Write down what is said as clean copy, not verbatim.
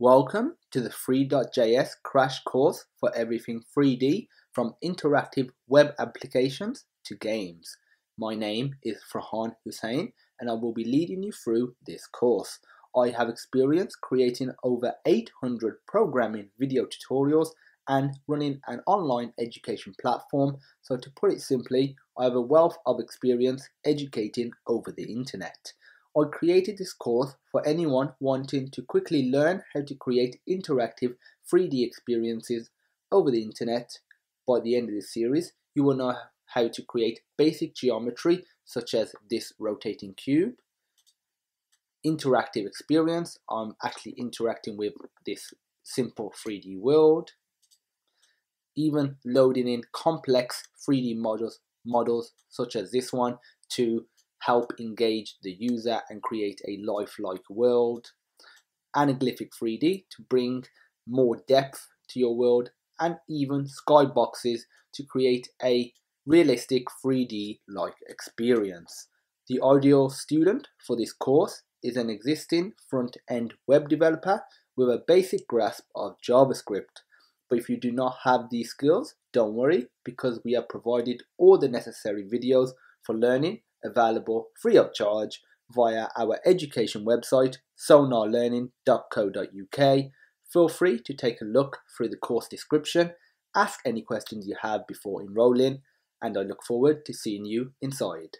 Welcome to the free.js crash course for everything 3D, from interactive web applications to games. My name is Farhan Hussain and I will be leading you through this course. I have experience creating over 800 programming video tutorials and running an online education platform, so to put it simply, I have a wealth of experience educating over the internet. I created this course for anyone wanting to quickly learn how to create interactive 3D experiences over the internet. By the end of this series, you will know how to create basic geometry such as this rotating cube, interactive experience, I'm actually interacting with this simple 3D world, even loading in complex 3D models such as this one to help engage the user and create a lifelike world, Anaglyphic 3D to bring more depth to your world, and even skyboxes to create a realistic 3D-like experience. The ideal student for this course is an existing front-end web developer with a basic grasp of JavaScript. But if you do not have these skills, don't worry, because we have provided all the necessary videos for learning available free of charge via our education website, sonarlearning.co.uk. Feel free to take a look through the course description, ask any questions you have before enrolling, and I look forward to seeing you inside.